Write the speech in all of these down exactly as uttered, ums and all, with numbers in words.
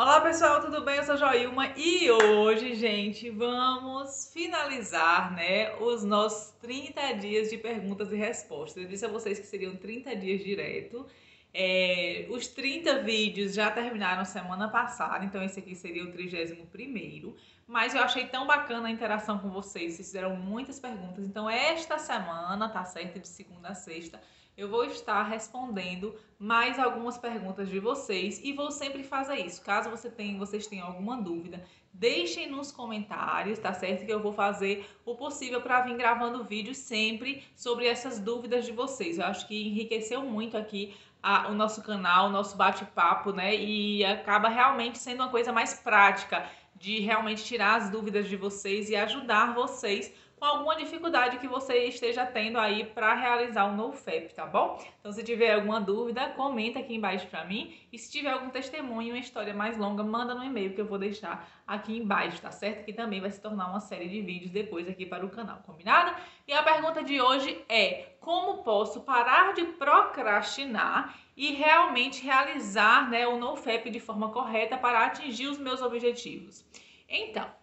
Olá pessoal, tudo bem? Eu sou a Joilma e hoje, gente, vamos finalizar, né, os nossos trinta dias de perguntas e respostas. Eu disse a vocês que seriam trinta dias direto. É, os trinta vídeos já terminaram semana passada, então esse aqui seria o trigésimo primeiro. Mas eu achei tão bacana a interação com vocês, vocês fizeram muitas perguntas. Então esta semana, tá certo? De segunda a sexta, eu vou estar respondendo mais algumas perguntas de vocês e vou sempre fazer isso. Caso você tenha, vocês tenham alguma dúvida, deixem nos comentários, tá certo? Que eu vou fazer o possível para vir gravando vídeo sempre sobre essas dúvidas de vocês. Eu acho que enriqueceu muito aqui a, o nosso canal, o nosso bate-papo, né? E acaba realmente sendo uma coisa mais prática de realmente tirar as dúvidas de vocês e ajudar vocês com alguma dificuldade que você esteja tendo aí para realizar o NoFap, tá bom? Então, se tiver alguma dúvida, comenta aqui embaixo para mim. E se tiver algum testemunho, uma história mais longa, manda no e-mail que eu vou deixar aqui embaixo, tá certo? Que também vai se tornar uma série de vídeos depois aqui para o canal, combinado? E a pergunta de hoje é: como posso parar de procrastinar e realmente realizar, né, o NoFap de forma correta para atingir os meus objetivos? Então,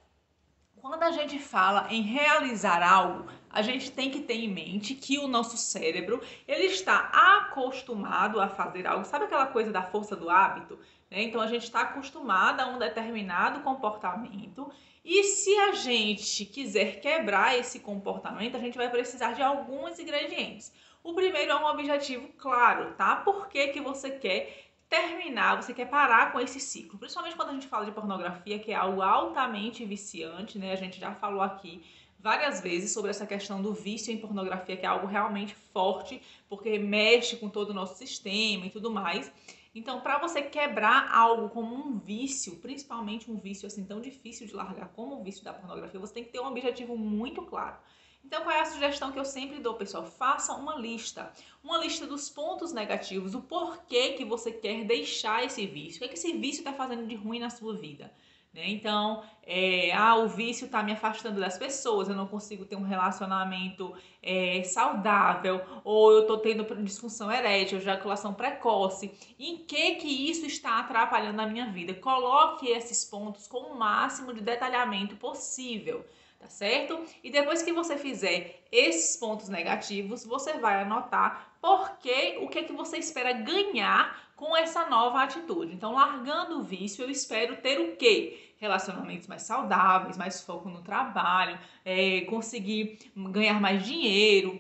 quando a gente fala em realizar algo, a gente tem que ter em mente que o nosso cérebro, ele está acostumado a fazer algo. Sabe aquela coisa da força do hábito? Né? Então, a gente está acostumado a um determinado comportamento e se a gente quiser quebrar esse comportamento, a gente vai precisar de alguns ingredientes. O primeiro é um objetivo claro, tá? Por que que você quer terminar, você quer parar com esse ciclo, principalmente quando a gente fala de pornografia, que é algo altamente viciante, né? A gente já falou aqui várias vezes sobre essa questão do vício em pornografia, que é algo realmente forte, porque mexe com todo o nosso sistema e tudo mais. Então, para você quebrar algo como um vício, principalmente um vício assim tão difícil de largar como o vício da pornografia, você tem que ter um objetivo muito claro. Então, qual é a sugestão que eu sempre dou, pessoal? Faça uma lista. Uma lista dos pontos negativos, o porquê que você quer deixar esse vício. O que é que esse vício está fazendo de ruim na sua vida? Né? Então, é, ah, o vício está me afastando das pessoas, eu não consigo ter um relacionamento é, saudável, ou eu estou tendo disfunção erétil, ejaculação precoce. Em que que isso está atrapalhando a minha vida? Coloque esses pontos com o máximo de detalhamento possível. Tá certo? E depois que você fizer esses pontos negativos, você vai anotar porque, o que é que você espera ganhar com essa nova atitude. Então, largando o vício, eu espero ter o quê? Relacionamentos mais saudáveis, mais foco no trabalho, é, conseguir ganhar mais dinheiro,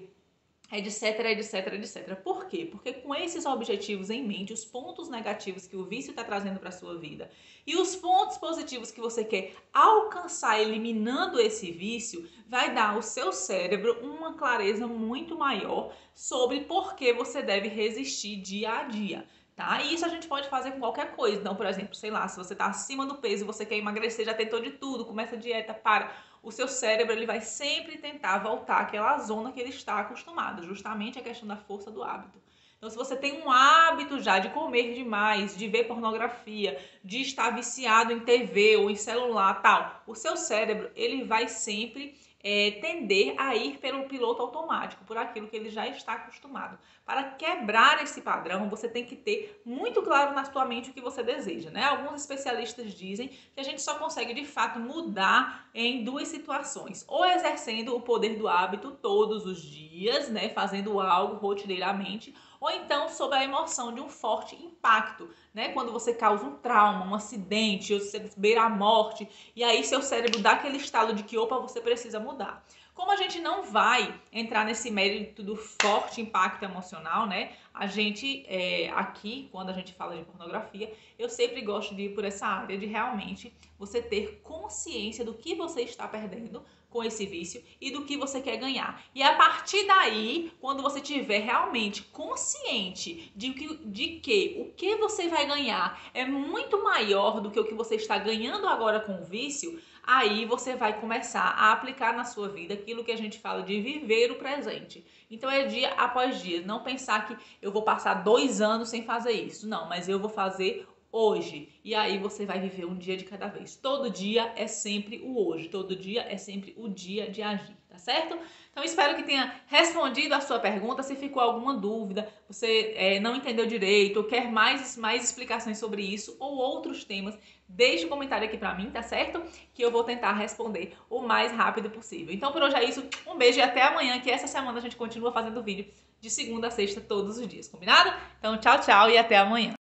etc, etc, etcétera. Por quê? Porque com esses objetivos em mente, os pontos negativos que o vício está trazendo para a sua vida e os pontos positivos que você quer alcançar eliminando esse vício, vai dar ao seu cérebro uma clareza muito maior sobre por que você deve resistir dia a dia. Tá? E isso a gente pode fazer com qualquer coisa. Então, por exemplo, sei lá, se você está acima do peso, você quer emagrecer, já tentou de tudo, começa a dieta, para. O seu cérebro, ele vai sempre tentar voltar àquela zona que ele está acostumado, justamente a questão da força do hábito. Então, se você tem um hábito já de comer demais, de ver pornografia, de estar viciado em T V ou em celular, tal, o seu cérebro, ele vai sempre É, tender a ir pelo piloto automático, por aquilo que ele já está acostumado. Para quebrar esse padrão, você tem que ter muito claro na sua mente o que você deseja, né? Alguns especialistas dizem que a gente só consegue, de fato, mudar em duas situações. Ou exercendo o poder do hábito todos os dias, né? Fazendo algo rotineiramente, ou então sob a emoção de um forte impacto, né? Quando você causa um trauma, um acidente, ou você beira a morte, e aí seu cérebro dá aquele estalo de que, opa, você precisa mudar. Como a gente não vai entrar nesse mérito do forte impacto emocional, né? A gente, é, aqui, quando a gente fala de pornografia, eu sempre gosto de ir por essa área de realmente você ter consciência do que você está perdendo com esse vício e do que você quer ganhar. E a partir daí, quando você tiver realmente consciente de que, de que o que você vai ganhar é muito maior do que o que você está ganhando agora com o vício, aí você vai começar a aplicar na sua vida aquilo que a gente fala de viver o presente. Então é dia após dia, não pensar que eu vou passar dois anos sem fazer isso, não, mas eu vou fazer hoje. E aí você vai viver um dia de cada vez. Todo dia é sempre o hoje. Todo dia é sempre o dia de agir, tá certo? Então espero que tenha respondido a sua pergunta. Se ficou alguma dúvida, você é, não entendeu direito, ou quer mais, mais explicações sobre isso ou outros temas, deixe um comentário aqui pra mim, tá certo? Que eu vou tentar responder o mais rápido possível. Então por hoje é isso. Um beijo e até amanhã, que essa semana a gente continua fazendo vídeo de segunda a sexta todos os dias, combinado? Então tchau, tchau e até amanhã.